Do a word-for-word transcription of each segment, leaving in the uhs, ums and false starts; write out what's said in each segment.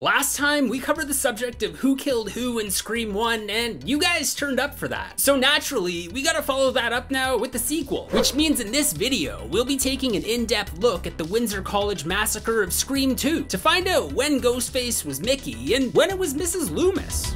Last time, we covered the subject of who killed who in Scream one, and you guys turned up for that. So naturally, we gotta follow that up now with the sequel, which means in this video, we'll be taking an in-depth look at the Windsor College massacre of Scream two to find out when Ghostface was Mickey and when it was Missus Loomis.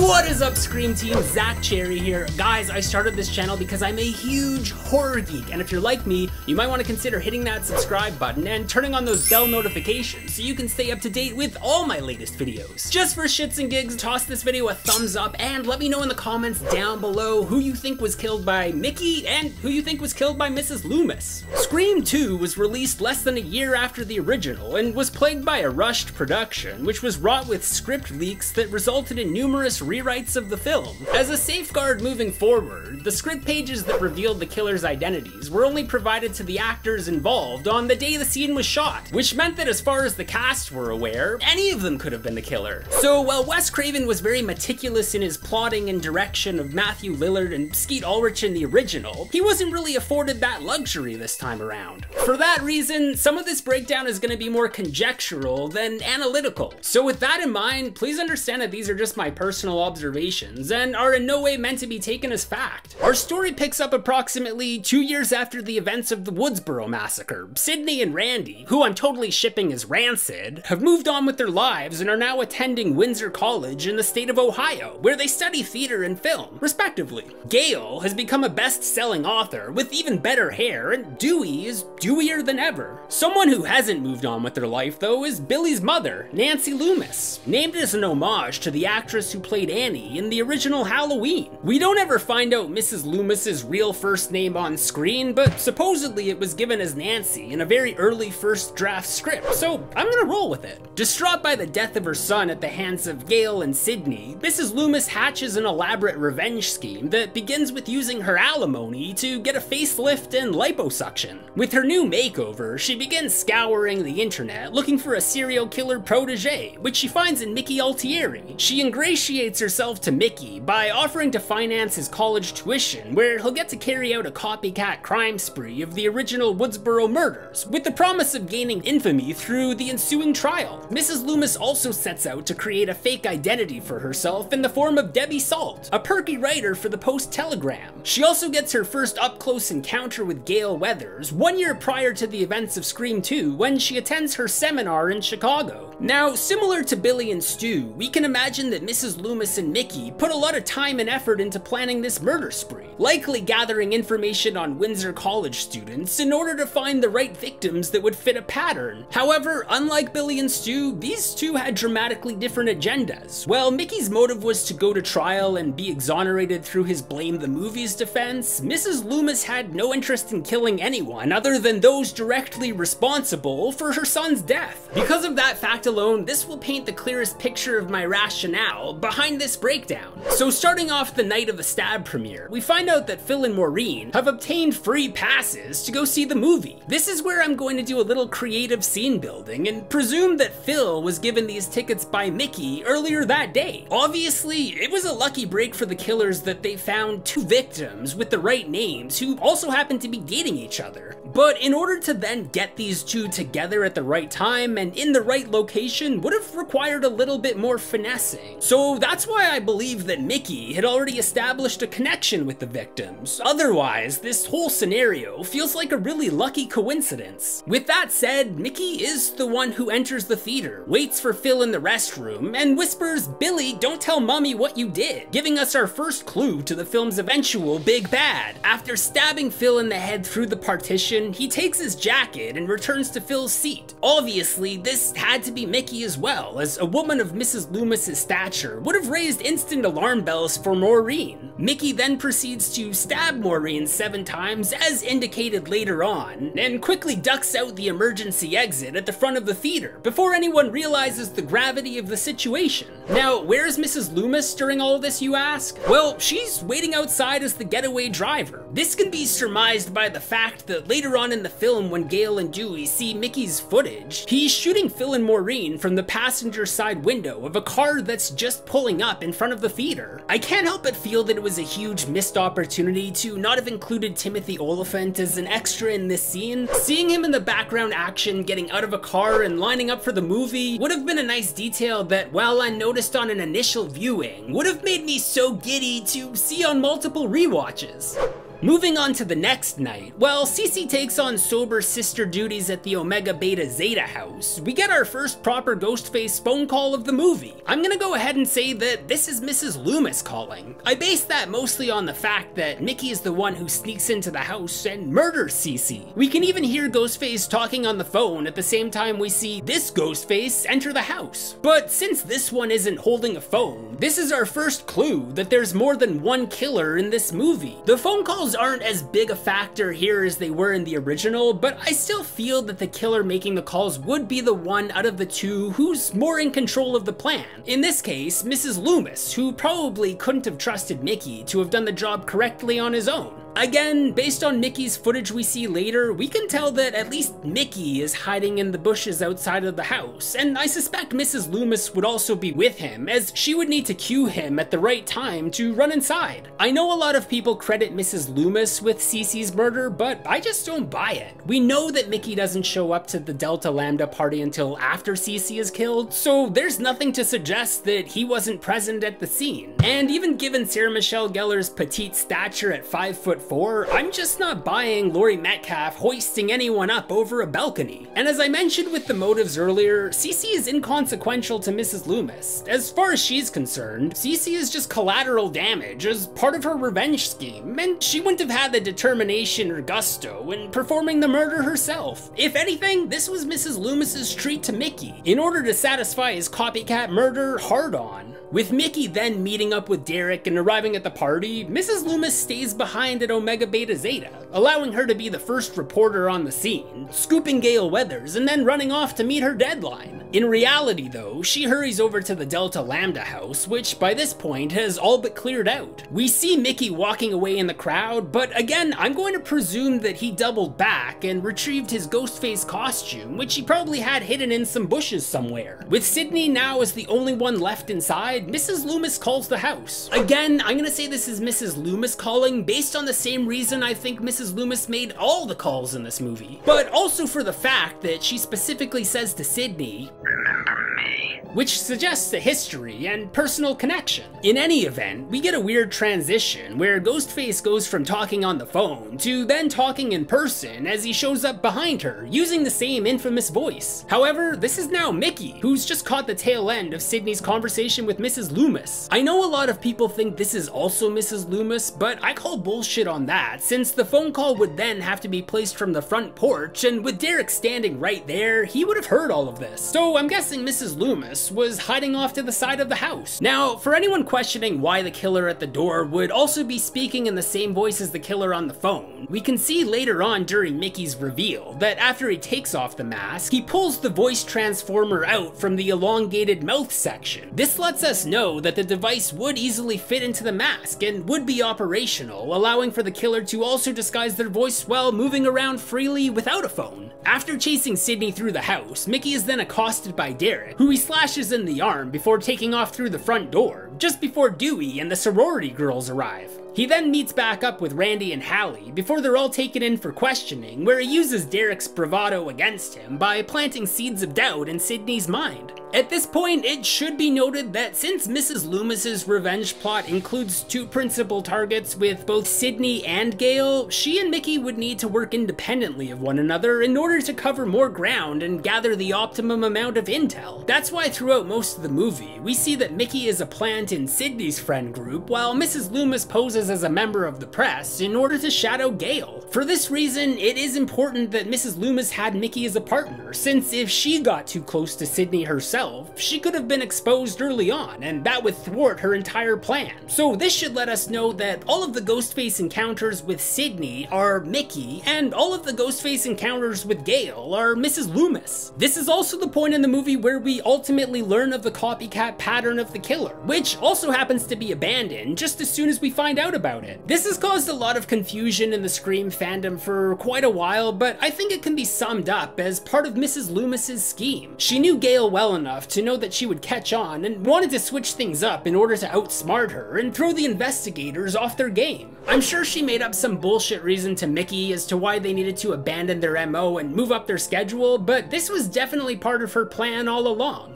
What is up, Scream Team? Zach Cherry here. Guys, I started this channel because I'm a huge horror geek, and if you're like me, you might want to consider hitting that subscribe button and turning on those bell notifications so you can stay up to date with all my latest videos. Just for shits and gigs, toss this video a thumbs up and let me know in the comments down below who you think was killed by Mickey and who you think was killed by Missus Loomis. Scream two was released less than a year after the original and was plagued by a rushed production, which was wrought with script leaks that resulted in numerous rewrites of the film. As a safeguard moving forward, the script pages that revealed the killer's identities were only provided to the actors involved on the day the scene was shot, which meant that as far as the cast were aware, any of them could have been the killer. So while Wes Craven was very meticulous in his plotting and direction of Matthew Lillard and Skeet Ulrich in the original, he wasn't really afforded that luxury this time around. For that reason, some of this breakdown is going to be more conjectural than analytical. So with that in mind, please understand that these are just my personal Personal observations and are in no way meant to be taken as fact. Our story picks up approximately two years after the events of the Woodsboro massacre. Sydney and Randy, who I'm totally shipping as Rancid, have moved on with their lives and are now attending Windsor College in the state of Ohio, where they study theater and film, respectively. Gale has become a best-selling author with even better hair, and Dewey is dewier than ever. Someone who hasn't moved on with their life, though, is Billy's mother, Nancy Loomis, named as an homage to the actress who played Annie in the original Halloween. We don't ever find out Missus Loomis's real first name on screen, but supposedly it was given as Nancy in a very early first draft script, so I'm gonna roll with it. Distraught by the death of her son at the hands of Gale and Sydney, Missus Loomis hatches an elaborate revenge scheme that begins with using her alimony to get a facelift and liposuction. With her new makeover, she begins scouring the internet looking for a serial killer protege, which she finds in Mickey Altieri. She ingratiates herself to Mickey by offering to finance his college tuition, where he'll get to carry out a copycat crime spree of the original Woodsboro murders, with the promise of gaining infamy through the ensuing trial. Missus Loomis also sets out to create a fake identity for herself in the form of Debbie Salt, a perky writer for the Post Telegram. She also gets her first up-close encounter with Gale Weathers one year prior to the events of Scream two, when she attends her seminar in Chicago. Now, similar to Billy and Stu, we can imagine that Missus Loomis Loomis and Mickey put a lot of time and effort into planning this murder spree, likely gathering information on Windsor College students in order to find the right victims that would fit a pattern. However, unlike Billy and Stu, these two had dramatically different agendas. While Mickey's motive was to go to trial and be exonerated through his blame the movie's defense, Missus Loomis had no interest in killing anyone other than those directly responsible for her son's death. Because of that fact alone, this will paint the clearest picture of my rationale behind Behind this breakdown. So starting off the night of the STAB premiere, we find out that Phil and Maureen have obtained free passes to go see the movie. This is where I'm going to do a little creative scene building and presume that Phil was given these tickets by Mickey earlier that day. Obviously, it was a lucky break for the killers that they found two victims with the right names who also happened to be dating each other. But in order to then get these two together at the right time and in the right location would have required a little bit more finessing. So that That's why I believe that Mickey had already established a connection with the victims. Otherwise, this whole scenario feels like a really lucky coincidence. With that said, Mickey is the one who enters the theater, waits for Phil in the restroom, and whispers, "Billy, don't tell mommy what you did," giving us our first clue to the film's eventual big bad. After stabbing Phil in the head through the partition, he takes his jacket and returns to Phil's seat. Obviously, this had to be Mickey as well, as a woman of Missus Loomis's stature would have raised instant alarm bells for Maureen. Mickey then proceeds to stab Maureen seven times, as indicated later on, and quickly ducks out the emergency exit at the front of the theater before anyone realizes the gravity of the situation. Now, where's Missus Loomis during all this, you ask? Well, she's waiting outside as the getaway driver. This can be surmised by the fact that later on in the film, when Gale and Dewey see Mickey's footage, footage, he's shooting Phil and Maureen from the passenger side window of a car that's just pulling up in front of the theater. I can't help but feel that it was a huge missed opportunity to not have included Timothy Olyphant as an extra in this scene. Seeing him in the background action getting out of a car and lining up for the movie would have been a nice detail that, while I noticed on an initial viewing, would have made me so giddy to see on multiple rewatches. Moving on to the next night, while CeCe takes on sober sister duties at the Omega Beta Zeta house, we get our first proper Ghostface phone call of the movie. I'm gonna go ahead and say that this is Missus Loomis calling. I base that mostly on the fact that Mickey is the one who sneaks into the house and murders CeCe. We can even hear Ghostface talking on the phone at the same time we see this Ghostface enter the house. But since this one isn't holding a phone, this is our first clue that there's more than one killer in this movie. The phone calls aren't as big a factor here as they were in the original, but I still feel that the killer making the calls would be the one out of the two who's more in control of the plan. In this case, Missus Loomis, who probably couldn't have trusted Mickey to have done the job correctly on his own. Again, based on Mickey's footage we see later, we can tell that at least Mickey is hiding in the bushes outside of the house, and I suspect Missus Loomis would also be with him, as she would need to cue him at the right time to run inside. I know a lot of people credit Missus Loomis with CeCe's murder, but I just don't buy it. We know that Mickey doesn't show up to the Delta Lambda party until after CeCe is killed, so there's nothing to suggest that he wasn't present at the scene. And even given Sarah Michelle Gellar's petite stature at five foot four, I'm just not buying Laurie Metcalf hoisting anyone up over a balcony. And as I mentioned with the motives earlier, CeCe is inconsequential to Missus Loomis. As far as she's concerned, CeCe is just collateral damage as part of her revenge scheme, and she wouldn't have had the determination or gusto in performing the murder herself. If anything, this was Missus Loomis's treat to Mickey, in order to satisfy his copycat murder hard-on. With Mickey then meeting up with Derek and arriving at the party, Missus Loomis stays behind at Omega Beta Zeta, allowing her to be the first reporter on the scene, scooping Gale Weathers and then running off to meet her deadline. In reality though, she hurries over to the Delta Lambda house, which by this point has all but cleared out. We see Mickey walking away in the crowd, but again, I'm going to presume that he doubled back and retrieved his Ghostface costume, which he probably had hidden in some bushes somewhere. With Sydney now as the only one left inside, Missus Loomis calls the house. Again, I'm gonna say this is Missus Loomis calling based on the same reason I think Missus Loomis made all the calls in this movie, but also for the fact that she specifically says to Sydney, "Remember me," which suggests a history and personal connection. In any event, we get a weird transition where Ghostface goes from talking on the phone to then talking in person as he shows up behind her, using the same infamous voice. However, this is now Mickey, who's just caught the tail end of Sydney's conversation with Missus Loomis. I know a lot of people think this is also Missus Loomis, but I call bullshit on that, since the phone call would then have to be placed from the front porch, and with Derek standing right there, he would have heard all of this. So I'm guessing Missus Loomis was hiding off to the side of the house. Now, for anyone questioning why the killer at the door would also be speaking in the same voice as the killer on the phone, we can see later on during Mickey's reveal that after he takes off the mask, he pulls the voice transformer out from the elongated mouth section. This lets us know that the device would easily fit into the mask and would be operational, allowing for the killer to also disguise their voice while moving around freely without a phone. After chasing Sydney through the house, Mickey is then accosted by Derek, who he slashes in the arm before taking off through the front door, just before Dewey and the sorority girls arrive. He then meets back up with Randy and Hallie before they're all taken in for questioning, where he uses Derek's bravado against him by planting seeds of doubt in Sydney's mind. At this point, it should be noted that since Missus Loomis's revenge plot includes two principal targets with both Sydney and Gale, she and Mickey would need to work independently of one another in order to cover more ground and gather the optimum amount of intel. That's why throughout most of the movie, we see that Mickey is a plant in Sydney's friend group, while Missus Loomis poses as a member of the press in order to shadow Gale. For this reason, it is important that Missus Loomis had Mickey as a partner, since if she got too close to Sydney herself, she could have been exposed early on, and that would thwart her entire plan. So this should let us know that all of the Ghostface encounters with Sydney are Mickey, and all of the Ghostface encounters with Gale are Missus Loomis. This is also the point in the movie where we ultimately learn of the copycat pattern of the killer, which also happens to be abandoned just as soon as we find out about it. This has caused a lot of confusion in the Scream fandom for quite a while, but I think it can be summed up as part of Missus Loomis's scheme. She knew Gale well enough to know that she would catch on and wanted to switch things up in order to outsmart her and throw the investigators off their game. I'm sure she made up some bullshit reason to Mickey as to why they needed to abandon their M O and move up their schedule, but this was definitely part of her plan all along.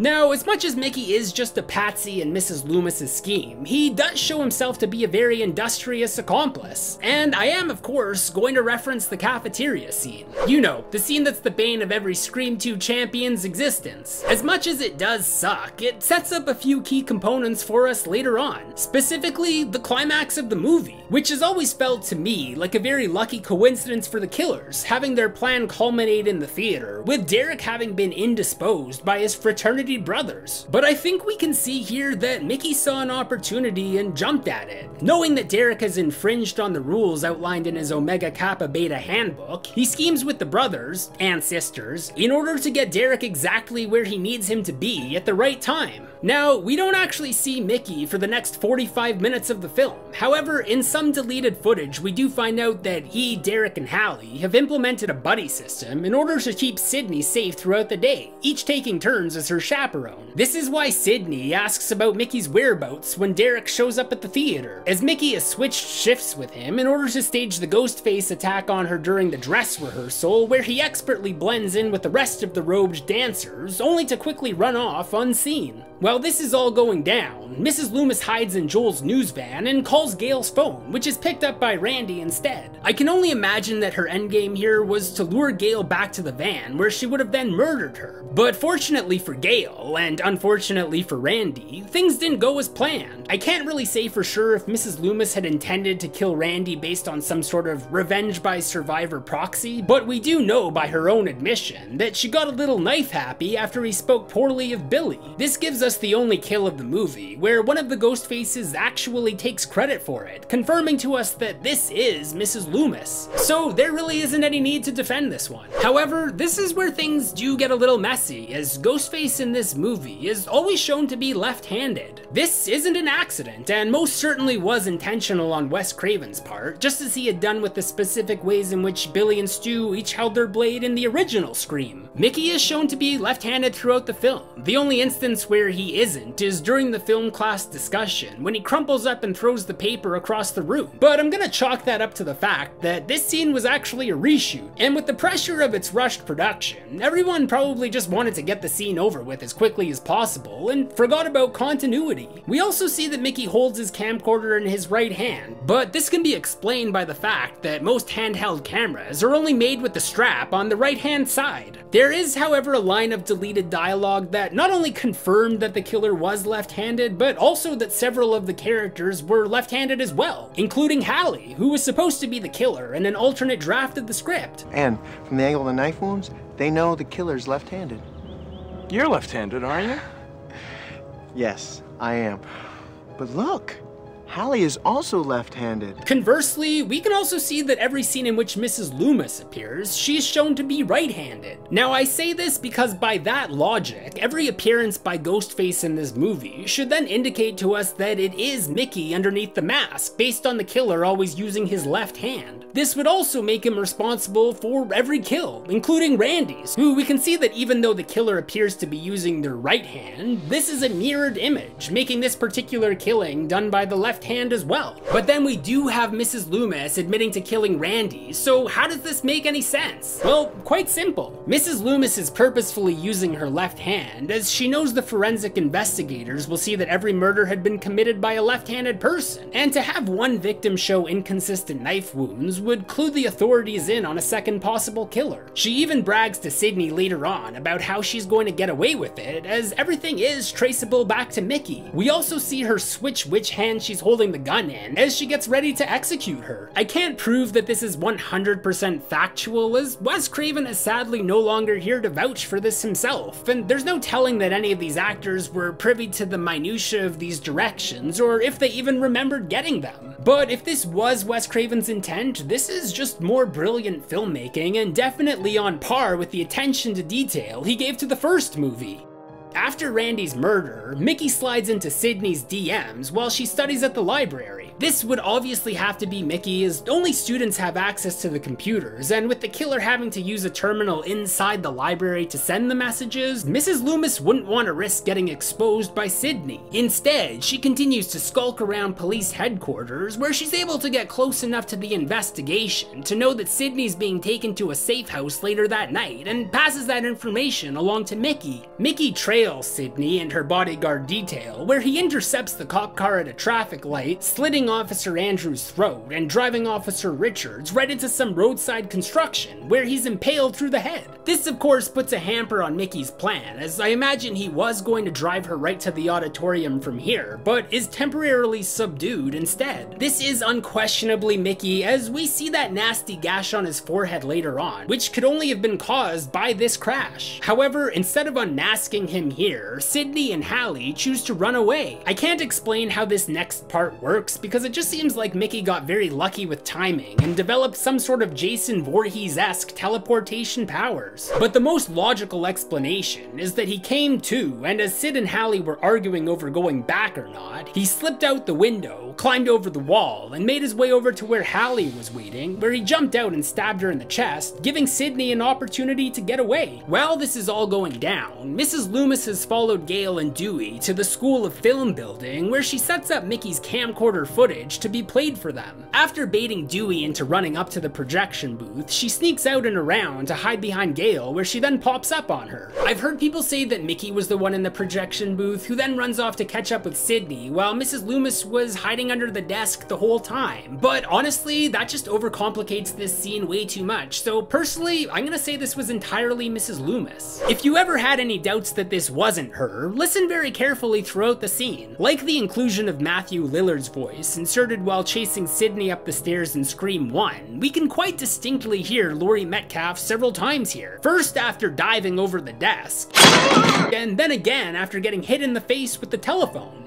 Now, as much as Mickey is just a patsy in Missus Loomis's scheme, he does show himself to be a very industrious accomplice. And I am, of course, going to reference the cafeteria scene. You know, the scene that's the bane of every Scream two champion's existence. As much as it does suck, it sets up a few key components for us later on, specifically the climax of the movie, which has always felt to me like a very lucky coincidence for the killers, having their plan culminate in the theater, with Derek having been indisposed by his fraternity brothers. But I think we can see here that Mickey saw an opportunity and jumped at it. Knowing that Derek has infringed on the rules outlined in his Omega Kappa Beta handbook, he schemes with the brothers, and sisters, in order to get Derek exactly where he needs him to be at the right time. Now, we don't actually see Mickey for the next forty-five minutes of the film. However, in some deleted footage, we do find out that he, Derek, and Hallie have implemented a buddy system in order to keep Sydney safe throughout the day, each taking turns as her chaperone. This is why Sydney asks about Mickey's whereabouts when Derek shows up at the theater, as Mickey has switched shifts with him in order to stage the Ghostface attack on her during the dress rehearsal, where he expertly blends in with the rest of the robed dancers, only to quickly run off unseen. While this is all going down, Missus Loomis hides in Joel's news van and calls Gale's phone, which is picked up by Randy instead. I can only imagine that her endgame here was to lure Gale back to the van, where she would have then murdered her. But fortunately for Gale, and unfortunately for Randy, things didn't go as planned. I can't really say for sure if Missus Loomis had intended to kill Randy based on some sort of revenge by survivor proxy, but we do know by her own admission that she got a little knife happy after he spoke poorly of Billy. This gives us the only kill of the movie, where one of the Ghostfaces actually takes credit for it, confirming to us that this is Missus Loomis. So there really isn't any need to defend this one. However, this is where things do get a little messy, as Ghostface in this movie is always shown to be left-handed. This isn't an accident, and most certainly was intentional on Wes Craven's part, just as he had done with the specific ways in which Billy and Stu each held their blade in the original Scream. Mickey is shown to be left-handed throughout the film. The only instance where he he isn't is during the film class discussion, when he crumples up and throws the paper across the room. But I'm gonna chalk that up to the fact that this scene was actually a reshoot, and with the pressure of its rushed production, everyone probably just wanted to get the scene over with as quickly as possible and forgot about continuity. We also see that Mickey holds his camcorder in his right hand, but this can be explained by the fact that most handheld cameras are only made with the strap on the right hand side. There is, however, a line of deleted dialogue that not only confirmed that That the killer was left-handed, but also that several of the characters were left-handed as well, including Hallie, who was supposed to be the killer in an alternate draft of the script. And from the angle of the knife wounds, they know the killer's left-handed. You're left-handed, aren't you? Yes, I am. But look, Hallie is also left-handed. Conversely, we can also see that every scene in which Missus Loomis appears, she is shown to be right-handed. Now, I say this because by that logic, every appearance by Ghostface in this movie should then indicate to us that it is Mickey underneath the mask, based on the killer always using his left hand. This would also make him responsible for every kill, including Randy's, who we can see that even though the killer appears to be using their right hand, this is a mirrored image, making this particular killing done by the left hand as well. But then we do have Missus Loomis admitting to killing Randy, so how does this make any sense? Well, quite simple. Missus Loomis is purposefully using her left hand, as she knows the forensic investigators will see that every murder had been committed by a left-handed person, and to have one victim show inconsistent knife wounds would clue the authorities in on a second possible killer. She even brags to Sydney later on about how she's going to get away with it, as everything is traceable back to Mickey. We also see her switch which hand she's holding holding the gun in as she gets ready to execute her. I can't prove that this is one hundred percent factual, as Wes Craven is sadly no longer here to vouch for this himself, and there's no telling that any of these actors were privy to the minutiae of these directions, or if they even remembered getting them. But if this was Wes Craven's intent, this is just more brilliant filmmaking, and definitely on par with the attention to detail he gave to the first movie. After Randy's murder, Mickey slides into Sydney's D Ms while she studies at the library. This would obviously have to be Mickey, as only students have access to the computers, and with the killer having to use a terminal inside the library to send the messages, Missus Loomis wouldn't want to risk getting exposed by Sydney. Instead, she continues to skulk around police headquarters, where she's able to get close enough to the investigation to know that Sydney's being taken to a safe house later that night, and passes that information along to Mickey. Mickey trails Sydney and her bodyguard detail, where he intercepts the cop car at a traffic light, slitting Officer Andrews' throat and driving Officer Richards right into some roadside construction, where he's impaled through the head. This of course puts a hamper on Mickey's plan, as I imagine he was going to drive her right to the auditorium from here, but is temporarily subdued instead. This is unquestionably Mickey, as we see that nasty gash on his forehead later on, which could only have been caused by this crash. However, instead of unmasking him here, Sydney and Hallie choose to run away. I can't explain how this next part works, because it just seems like Mickey got very lucky with timing and developed some sort of Jason Voorhees-esque teleportation powers. But the most logical explanation is that he came to, and as Sid and Hallie were arguing over going back or not, he slipped out the window, climbed over the wall, and made his way over to where Hallie was waiting, where he jumped out and stabbed her in the chest, giving Sydney an opportunity to get away. While this is all going down, Missus Loomis has followed Gale and Dewey to the School of Film building, where she sets up Mickey's camcorder footage to be played for them. After baiting Dewey into running up to the projection booth, she sneaks out and around to hide behind Gale, where she then pops up on her. I've heard people say that Mickey was the one in the projection booth, who then runs off to catch up with Sydney, while Missus Loomis was hiding under the desk the whole time. But honestly, that just overcomplicates this scene way too much, so personally, I'm gonna say this was entirely Missus Loomis. If you ever had any doubts that this wasn't her, listen very carefully throughout the scene. Like the inclusion of Matthew Lillard's voice, inserted while chasing Sydney up the stairs in Scream one, we can quite distinctly hear Laurie Metcalf several times here. First after diving over the desk, and then again after getting hit in the face with the telephone.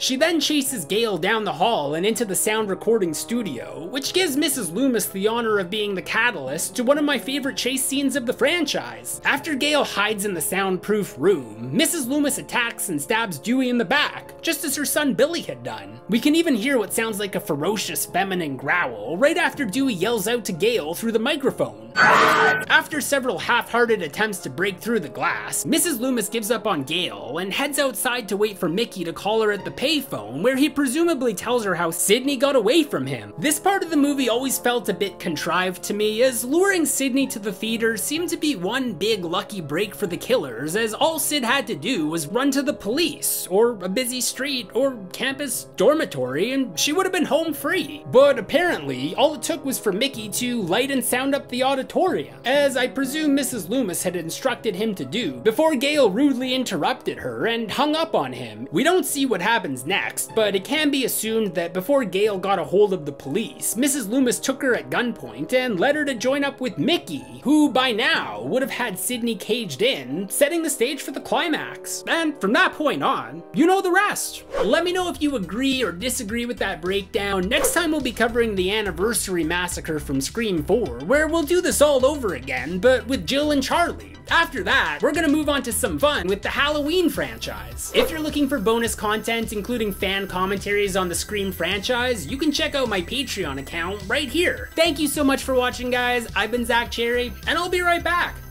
She then chases Gale down the hall and into the sound recording studio, which gives Missus Loomis the honor of being the catalyst to one of my favorite chase scenes of the franchise. After Gale hides in the soundproof room, Missus Loomis attacks and stabs Dewey in the back, just as her son Billy had done. We can even hear what sounds like a ferocious feminine growl right after Dewey yells out to Gale through the microphone. After several half-hearted attempts to break through the glass, Missus Loomis gives up on Gale and heads outside to wait for Mickey to call her at the payphone, where he presumably tells her how Sydney got away from him. This part of the movie always felt a bit contrived to me, as luring Sydney to the theater seemed to be one big lucky break for the killers, as all Sid had to do was run to the police, or a busy street, or campus dormitory, and she would have been home free. But apparently, all it took was for Mickey to light and sound up the auditorium, as I presume Missus Loomis had instructed him to do, before Gale rudely interrupted her and hung up on him. We don't see what happens next, but it can be assumed that before Gale got a hold of the police, Missus Loomis took her at gunpoint and led her to join up with Mickey, who by now would have had Sydney caged in, setting the stage for the climax. And from that point on, you know the rest. Let me know if you agree or disagree with that breakdown. Next time we'll be covering the anniversary massacre from Scream four, where we'll do this all over again, but with Jill and Charlie. After that, we're gonna move on to some fun with the Halloween franchise. If you're looking for bonus content, including fan commentaries on the Scream franchise, you can check out my Patreon account right here. Thank you so much for watching, guys. I've been Zach Cherry, and I'll be right back.